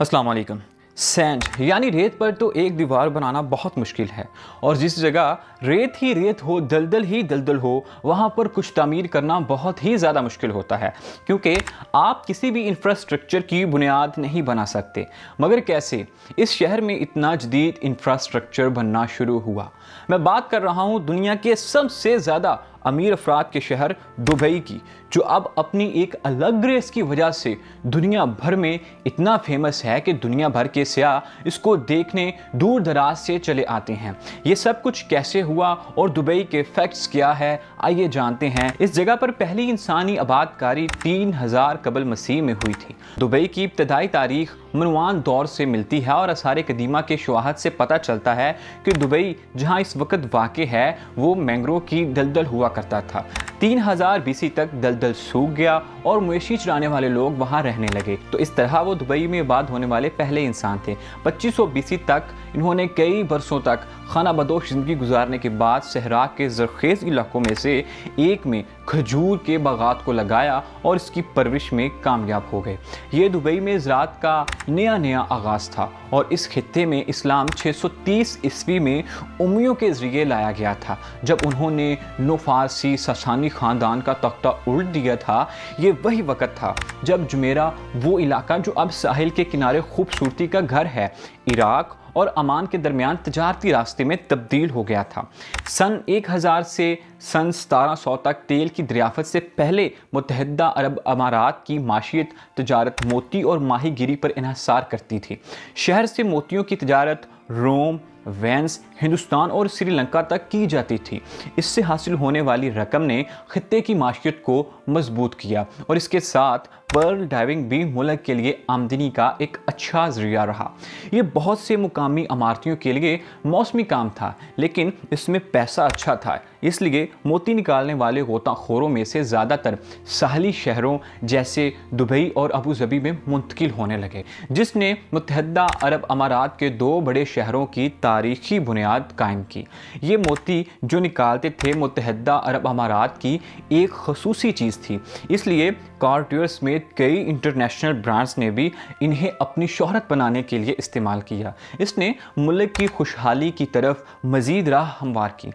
अस्सलाम वालेकुम। सैंड यानी रेत पर तो एक दीवार बनाना बहुत मुश्किल है, और जिस जगह रेत ही रेत हो, दलदल ही दलदल हो, वहाँ पर कुछ तामीर करना बहुत ही ज़्यादा मुश्किल होता है, क्योंकि आप किसी भी इंफ्रास्ट्रक्चर की बुनियाद नहीं बना सकते। मगर कैसे इस शहर में इतना जदीद इंफ्रास्ट्रक्चर बनना शुरू हुआ? मैं बात कर रहा हूँ दुनिया के सबसे ज़्यादा अमीर अफराद के शहर दुबई की, जो अब अपनी एक अलग रेस की वजह से दुनिया भर में इतना फेमस है कि दुनिया भर के सयाह इसको देखने दूर दराज से चले आते हैं। ये सब कुछ कैसे हुआ और दुबई के फैक्ट्स क्या है, आइए जानते हैं। इस जगह पर पहली इंसानी आबादकारी 3000 कबल मसीह में हुई थी। दुबई की इब्तदाई तारीख मनवान दौर से मिलती है, और आसार कदीमा के शुवाहत से पता चलता है कि दुबई जहाँ इस वक्त वाक़ है वो मैंग्रोव की दलदल हुआ करता था। 3000 BC तक दलदल सूख गया और मवेशी चराने वाले लोग वहाँ रहने लगे, तो इस तरह वो दुबई में आबाद होने वाले पहले इंसान थे। 2500 BC तक इन्होंने कई बरसों तक खाना बदोश ज़िंदगी गुजारने के बाद सहरा के जरखेज़ इलाकों में से एक में खजूर के बागात को लगाया और इसकी परवरिश में कामयाब हो गए। ये दुबई में ज़राअत का नया आगाज़ था, और इस खित्ते में इस्लाम 630 ईस्वी में उमियों के ज़रिए लाया गया था, जब उन्होंने नो फारसी सासानी ख़ानदान का तख्ता उल्ट दिया था। ये वही वक़्त था जब जुमेरा, वो इलाका जो अब साहिल के किनारे खूबसूरती का घर है, इराक़ और अमान के दरमियान तजारती रास्ते में तब्दील हो गया था। सन 1000 से सन 1700 तक तेल की दरियाफत से पहले मुत्तहदा अरब अमारात की माशियत तजारत मोती और माहीगिरी पर इन्हसार करती थी। शहर से मोतियों की तजारत रोम, वेंस, हिंदुस्तान और श्रीलंका तक की जाती थी। इससे हासिल होने वाली रकम ने खित्ते की माशियत को मजबूत किया, और इसके साथ पर्ल डाइविंग भी मुल्क के लिए आमदनी का एक अच्छा ज़रिया रहा। ये बहुत से मुकामी अमारतियों के लिए मौसमी काम था, लेकिन इसमें पैसा अच्छा था, इसलिए मोती निकालने वाले गोताखोरों में से ज़्यादातर साहली शहरों जैसे दुबई और अबू धाबी में मुंतकिल होने लगे, जिसने मुत्तहदा अरब अमारात के दो बड़े शहरों की तारीखी बुनियाद कायम की। ये मोती जो निकालते थे मुत्तहदा अरब अमारात की एक खसूसी चीज़ थी, इसलिए कार्टियर समेत कई इंटरनेशनल ब्रांड्स ने भी इन्हें अपनी शोहरत बनाने के लिए इस्तेमाल किया। इसने मुल्क की खुशहाली की तरफ मज़ीद राह हमवार की।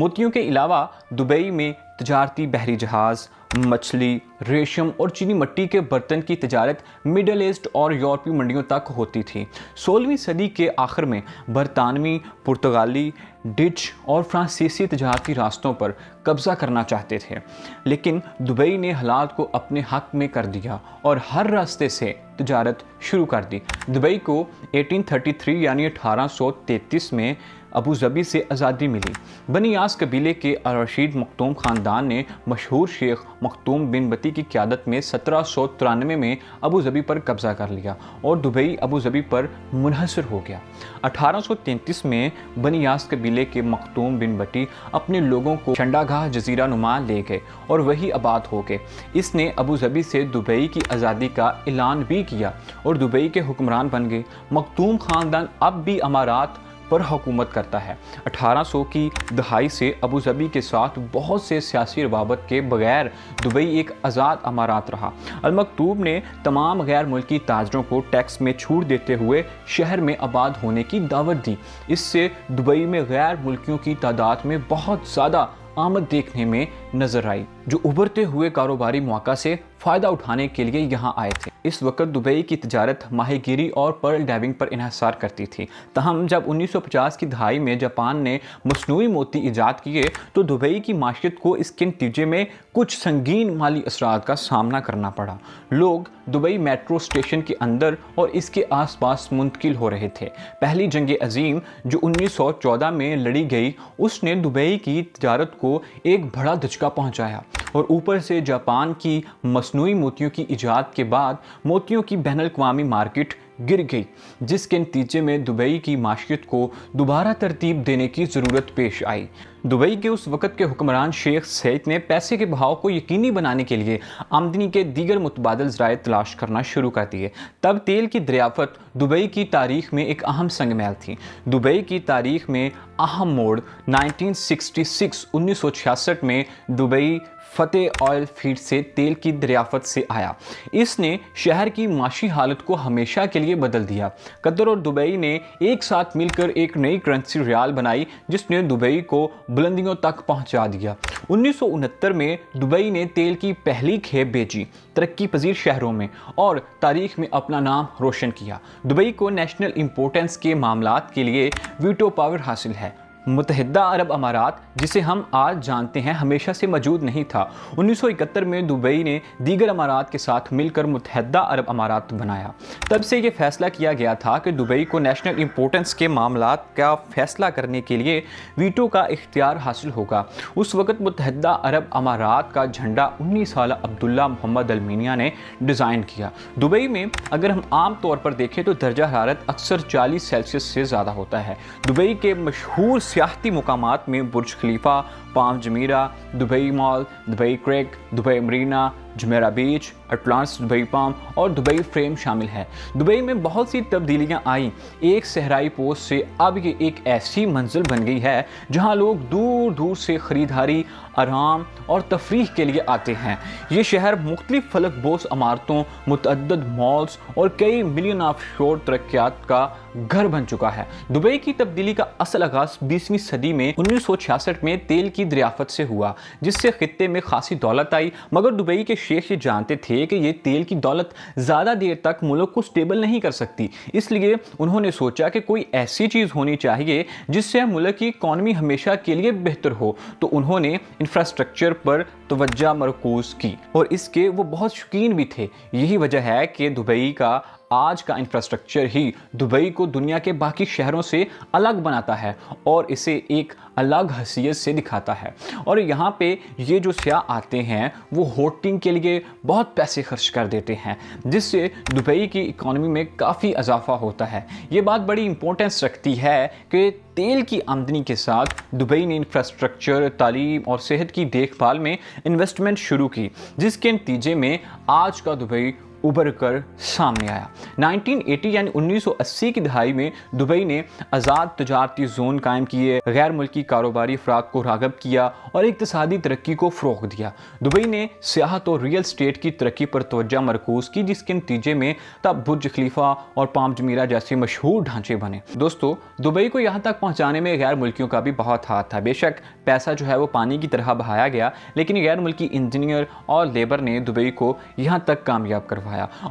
मोतियों के अलावा दुबई में तजारती बहरी जहाज़, मछली, रेशम और चीनी मट्टी के बर्तन की तजारत मिडल ईस्ट और यूरोपीय मंडियों तक होती थी। 16वीं सदी के आखिर में बरतानवी, पुर्तगाली, डच और फ्रांसीसी तजारती रास्तों पर कब्ज़ा करना चाहते थे, लेकिन दुबई ने हालात को अपने हक में कर दिया और हर रास्ते से तजारत शुरू कर दी। दुबई को 1833 यानी 1833 में अबू धाबी से आज़ादी मिली। बनी यास कबीले के रशीद मखतूम ख़ानदान ने मशहूर शेख मखतूम बिन बत्ती की क़्यादत में 1793 में अबू धाबी पर कब्ज़ा कर लिया, और दुबई अबू धाबी पर मुनहसर हो गया। 1833 में बनी यास कबीले के मखतूम बिन बत्ती अपने लोगों को चंडागाह जजीरा नुमा ले गए और वही आबाद हो गए। इसने अबू धाबी से दुबई की आज़ादी का ऐलान भी किया और दुबई के हुक्मरान बन गए। मखतूम ख़ानदान अब भी अमारात पर हुकूमत करता है। 1800 की दहाई से अबू धाबी के साथ बहुत से सियासी रवाबत के बगैर दुबई एक आज़ाद अमारात रहा। अल मकतूब ने तमाम गैर मुल्की ताजरों को टैक्स में छूट देते हुए शहर में आबाद होने की दावत दी। इससे दुबई में गैर मुल्कियों की तादाद में बहुत ज़्यादा आमद देखने में नज़र आई, जो उभरते हुए कारोबारी मौका से फ़ायदा उठाने के लिए यहाँ आए थे। इस वक्त दुबई की तजारत माहीगिरी और पर्ल डाइविंग पर इन्हसार करती थी। तहम जब 1950 की दहाई में जापान ने मसनूई मोती ईजाद किए, तो दुबई की माशियत को इसके नतीजे में कुछ संगीन माली असरात का सामना करना पड़ा। लोग दुबई मेट्रो स्टेशन के अंदर और इसके आस पास मुंतकिल हो रहे थे। पहली जंग अजीम जो 1914 में लड़ी गई, उसने दुबई की तजारत को एक बड़ा धचका पहुँचाया, और ऊपर से जापान की मसनूई मोतियों की ईजाद के बाद मोतियों की बैनुल-अक़वामी मार्केट गिर गई, जिसके नतीजे में दुबई की माशियत को दोबारा तरतीब देने की ज़रूरत पेश आई। दुबई के उस वक़्त के हुक्मरान शेख सैद ने पैसे के बहाव को यकीनी बनाने के लिए आमदनी के दीगर मुतबादल ज़राए तलाश करना शुरू कर दिए। तब तेल की दरियाफ़त दुबई की तारीख में एक अहम संगमैल थी। दुबई की तारीख में अहम मोड़ 1966 में दुबई फतेह ऑयल फील्ड से तेल की दरियाफ़त से आया। इसने शहर की माशी हालत को हमेशा के लिए बदल दिया। कतर और दुबई ने एक साथ मिलकर एक नई करेंसी रियाल बनाई, जिसने दुबई को बुलंदियों तक पहुंचा दिया। 1969 में दुबई ने तेल की पहली खेप बेची तरक्की पजीर शहरों में और तारीख में अपना नाम रोशन किया। दुबई को नेशनल इम्पोर्टेंस के मामलात के लिए वीटो पावर हासिल है। मुतहदा अरब अमारात, जिसे हम आज जानते हैं, हमेशा से मौजूद नहीं था। 1971 में दुबई ने दीगर अमारात के साथ मिलकर मुतहदा अरब अमारात बनाया। तब से ये फ़ैसला किया गया था कि दुबई को नेशनल इम्पोर्टेंस के मामलात का फ़ैसला करने के लिए वीटो का इख्तियार हासिल होगा। उस वक़्त मुतहदा अरब अमारात का झंडा 19 साल अब्दुल्ला मोहम्मद अलमीनिया ने डिज़ाइन किया। दुबई में अगर हम आम तौर पर देखें तो दर्जा हरारत अक्सर 40 सेल्सियस से ज़्यादा होता है। दुबई के मशहूर सियाहती मुकामात में Burj Khalifa, Palm Jumeirah, Dubai Mall, Dubai Creek, Dubai Marina, Jumeirah Beach, Atlantis Dubai Palm और दुबई फ्रेम शामिल है। दुबई में बहुत सी तब्दीलियाँ आईं। एक सहराई पोस्ट से अब ये एक ऐसी मंजिल बन गई है जहाँ लोग दूर दूर से ख़रीदारी, आराम और तफरीह के लिए आते हैं। ये शहर मुख्तलिफ फलकबोस इमारतों, मुतअद्दद मॉल्स और कई मिलियन ऑफ शोर तरक्यात का घर बन चुका है। दुबई की तब्दीली का असल आगाज़ 20वीं सदी में 1966 में तेल की दरियाफ़त से हुआ, जिससे खित्ते में खासी दौलत आई। मगर दुबई के शेख ये जानते थे कि ये तेल की दौलत ज़्यादा देर तक मुल्क को स्टेबल नहीं कर सकती, इसलिए उन्होंने सोचा कि कोई ऐसी चीज़ होनी चाहिए जिससे मुल्क की इकॉनमी हमेशा के लिए बेहतर हो। तो उन्होंने इंफ्रास्ट्रक्चर पर तवज्जो मरकूज़ की और इसके वो बहुत शौकीन भी थे। यही वजह है कि दुबई का आज का इंफ्रास्ट्रक्चर ही दुबई को दुनिया के बाकी शहरों से अलग बनाता है और इसे एक अलग हैसियत से दिखाता है। और यहाँ पे ये जो सियाह आते हैं वो होर्डिंग के लिए बहुत पैसे खर्च कर देते हैं, जिससे दुबई की इकॉनमी में काफ़ी इजाफा होता है। ये बात बड़ी इंपॉर्टेंस रखती है कि तेल की आमदनी के साथ दुबई ने इंफ्रास्ट्रक्चर, तालीम और सेहत की देखभाल में इन्वेस्टमेंट शुरू की, जिसके नतीजे में आज का दुबई उभर कर सामने आया। 1980 यानी 1980 की दहाई में दुबई ने आज़ाद तजारती जोन कायम किए, गैर मुल्की कारोबारी अफराद को रागब किया और इकतसादी तरक्की को फ़रोग दिया। दुबई ने सियाहत और रियल स्टेट की तरक्की पर तवज्जो मरकूज़ की, जिसके नतीजे में तब बुर्ज खलीफा और पाम जुमेरा जैसे मशहूर ढांचे बने। दोस्तों, दुबई को यहाँ तक पहुँचाने में गैर मुल्कियों का भी बहुत हाथ था। बेशक पैसा जो है वो पानी की तरह बहाया गया, लेकिन गैर मुल्की इंजीनियर और लेबर ने दुबई को यहाँ तक कामयाब करवाया।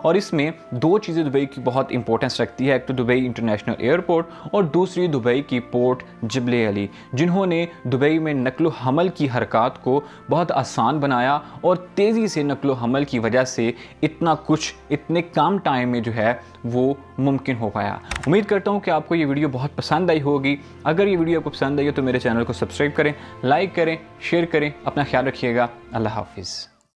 और इसमें दो चीज़ें दुबई की बहुत इंपॉर्टेंस रखती है, एक तो दुबई इंटरनेशनल एयरपोर्ट और दूसरी दुबई की पोर्ट जबल अली, जिन्होंने दुबई में नकलो हमल की हरकत को बहुत आसान बनाया और तेज़ी से नकलो हमल की वजह से इतना कुछ इतने कम टाइम में जो है वो मुमकिन हो पाया। उम्मीद करता हूँ कि आपको ये वीडियो बहुत पसंद आई होगी। अगर ये वीडियो आपको पसंद आई हो तो मेरे चैनल को सब्सक्राइब करें, लाइक करें, शेयर करें। अपना ख्याल रखिएगा। अल्लाह हाफिज़।